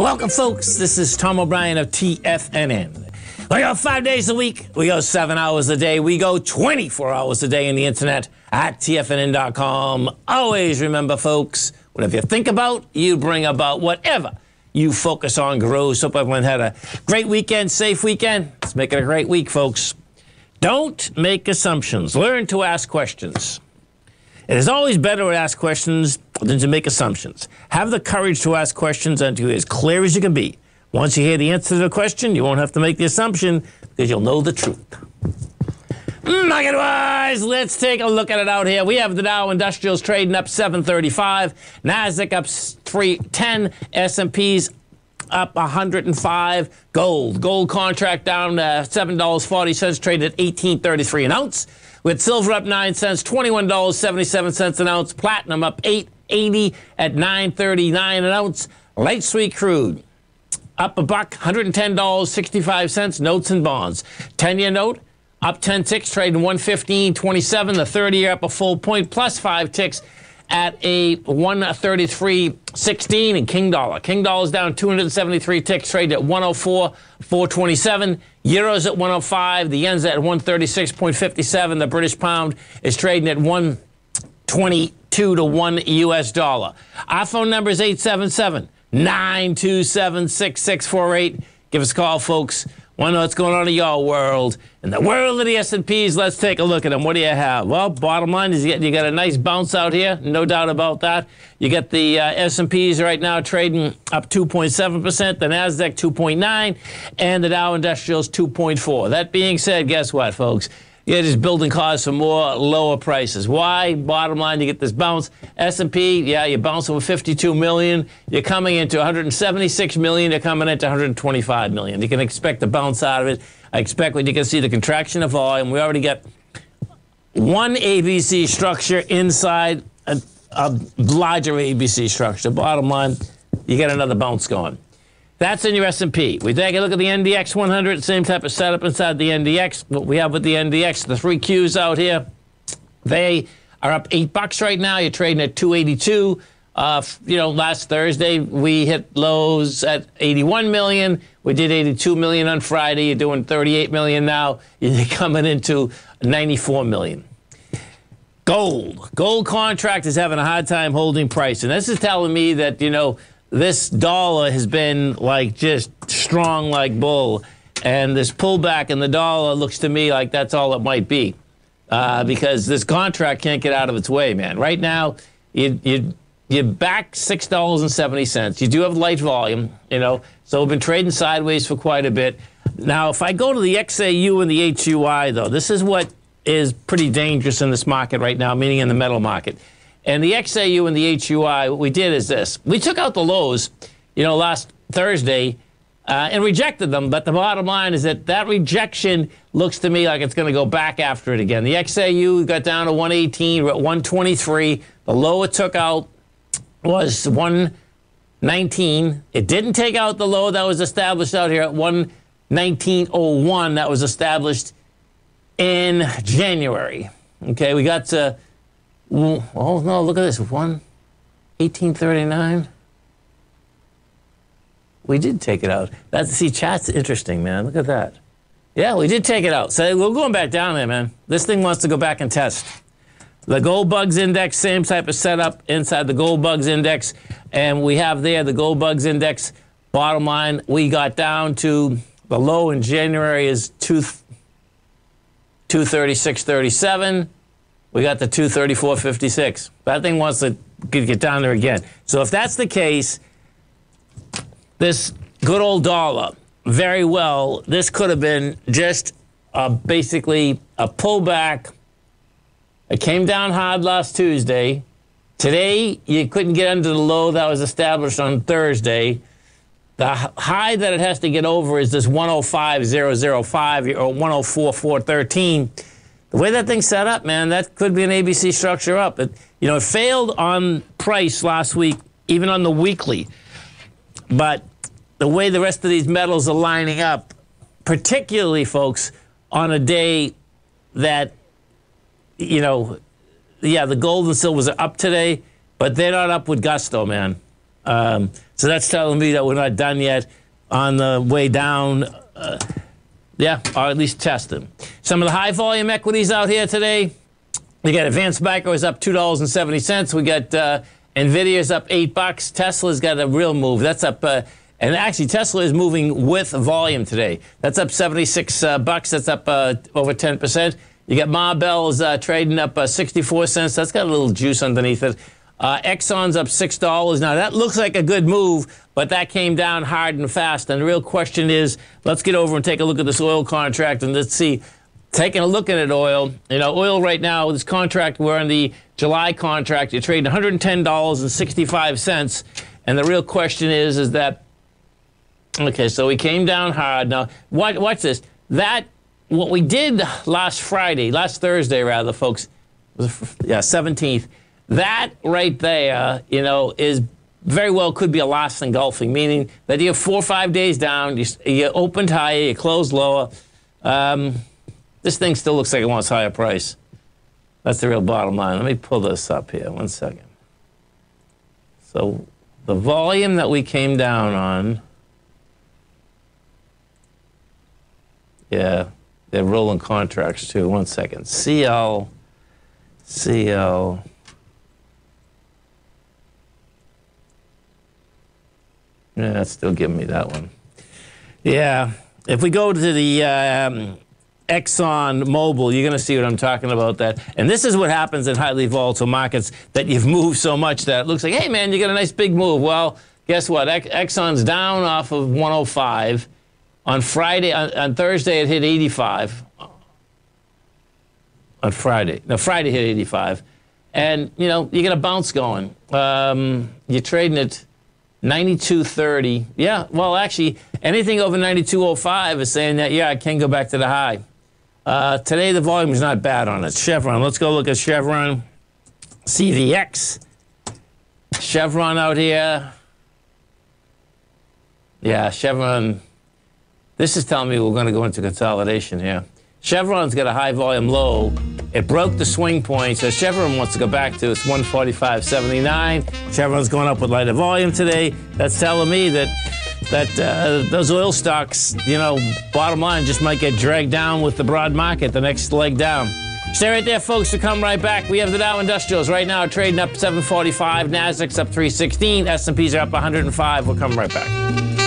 Welcome, folks. This is Tom O'Brien of TFNN. We go 5 days a week. We go 7 hours a day. We go 24 hours a day in the internet at tfnn.com. Always remember, folks, whatever you think about, you bring about. Whatever you focus on grows. Hope everyone had a great weekend, safe weekend. Let's make it a great week, folks. Don't make assumptions. Learn to ask questions. It is always better to ask questions than to make assumptions. Have the courage to ask questions and to be as clear as you can be. Once you hear the answer to the question, you won't have to make the assumption because you'll know the truth. Market-wise, let's take a look at it out here. We have the Dow Industrials trading up 735, Nasdaq up 310, S&P's up 105, gold contract down to $7.40, traded at 18.33 an ounce, with silver up 9 cents, $21.77 an ounce, platinum up $8.80 at 9.39 an ounce, light sweet crude up a buck, $110.65, notes and bonds. 10-year note up 10 ticks, trading 115.27, the 30-year up a full point, plus 5 ticks at a 133.16, and King Dollar. King Dollar's down 273 ticks, trade at 104.427. Euro's at 105. The yen's at 136.57. The British pound is trading at 122 to 1 U.S. dollar. Our phone number is 877-927-6648. Give us a call, folks. Want to know what's going on in your world. In the world of the S&Ps, let's take a look at them. What do you have? Well, bottom line is you got a nice bounce out here, no doubt about that. You got the S&Ps right now trading up 2.7%, the Nasdaq 2.9%, and the Dow Industrials 2.4%. That being said, guess what, folks? You're just building cars for more lower prices. Why? Bottom line, you get this bounce. S&P, yeah, you're bouncing with 52 million. You're coming into 176 million. You're coming into 125 million. You can expect a bounce out of it. I expect when you can see the contraction of volume. We already got one ABC structure inside a larger ABC structure. Bottom line, you get another bounce going. That's in your S&P. We take a look at the NDX 100, same type of setup inside the NDX. What we have with the NDX, the three Qs out here, they are up $8 right now. You're trading at 282. You know, last Thursday, we hit lows at 81 million. We did 82 million on Friday. You're doing 38 million now. You're coming into 94 million. Gold. Gold contract is having a hard time holding price. And this is telling me that, you know, this dollar has been like just strong like bull. And this pullback in the dollar looks to me like that's all it might be. Because this contract can't get out of its way, man. Right now, you're back $6.70. You do have light volume, you know, so we've been trading sideways for quite a bit. Now, if I go to the XAU and the HUI, though, this is what is pretty dangerous in this market right now, meaning in the metal market. And the XAU and the HUI, what we did is this. We took out the lows, you know, last Thursday and rejected them, but the bottom line is that that rejection looks to me like it's going to go back after it again. The XAU got down to 118, we're at 123. The low it took out was 119. It didn't take out the low that was established out here at 119.01. That was established in January. Okay, we got to... Oh, no, look at this. 118.39. We did take it out. That's, see, chat's interesting, man. Look at that. Yeah, we did take it out. So we're going back down there, man. This thing wants to go back and test. The Gold Bugs Index, same type of setup inside the Gold Bugs Index. And we have there the Gold Bugs Index. Bottom line, we got down to the low in January is 236.37. We got the 234.56. That thing wants to get down there again. So if that's the case, this good old dollar, very well, this could have been just basically a pullback. It came down hard last Tuesday. Today, you couldn't get under the low that was established on Thursday. The high that it has to get over is this 105.005 or 104.413. The way that thing's set up, man, that could be an ABC structure up. It, you know, it failed on price last week, even on the weekly. But the way the rest of these metals are lining up, particularly, folks, on a day that, you know, yeah, the gold and silvers are up today, but they're not up with gusto, man. So that's telling me that we're not done yet on the way down. Yeah, or at least test them. Some of the high volume equities out here today, we got Advanced Micro is up $2.70. We got Nvidia's up $8. Tesla's got a real move. That's up, and actually Tesla is moving with volume today. That's up 76 bucks. That's up over 10%. You got Marbell is trading up 64 cents. That's got a little juice underneath it. Exxon's up $6. Now, that looks like a good move, but that came down hard and fast. And the real question is, let's get over and take a look at this oil contract and let's see. Taking a look at it, oil, you know, oil right now, this contract, we're on the July contract, you're trading $110.65. And the real question is that, okay, so we came down hard. Now, watch this. That, what we did last Thursday, folks, yeah, 17th, that right there, you know, is very well could be a loss engulfing, meaning that you have 4 or 5 days down, you opened higher, you closed lower. This thing still looks like it wants higher price. That's the real bottom line. Let me pull this up here, 1 second. So the volume that we came down on, yeah, they're rolling contracts too, 1 second. CL. Yeah, that's still giving me that one. Yeah, if we go to the Exxon Mobil, you're going to see what I'm talking about. That, and this is what happens in highly volatile markets, that you've moved so much that it looks like, hey man, you got a nice big move. Well, guess what? Exxon's down off of 105. On Friday, on Thursday, it hit 85. On Friday, no, Friday hit 85, and you know you got a bounce going. You're trading it 92.30. Yeah, well, actually, anything over 92.05 is saying that, yeah, I can go back to the high. Today, the volume is not bad on it. Chevron, let's go look at Chevron. CVX. Chevron out here. Yeah, Chevron. This is telling me we're going to go into consolidation here. Chevron's got a high volume low. It broke the swing point, so Chevron wants to go back to its 145.79. Chevron's going up with lighter volume today. That's telling me that those oil stocks, you know, bottom line, just might get dragged down with the broad market, the next leg down. Stay right there, folks. We'll come right back. We have the Dow Industrials right now trading up 745, Nasdaq's up 316, S&Ps are up 105. We'll come right back.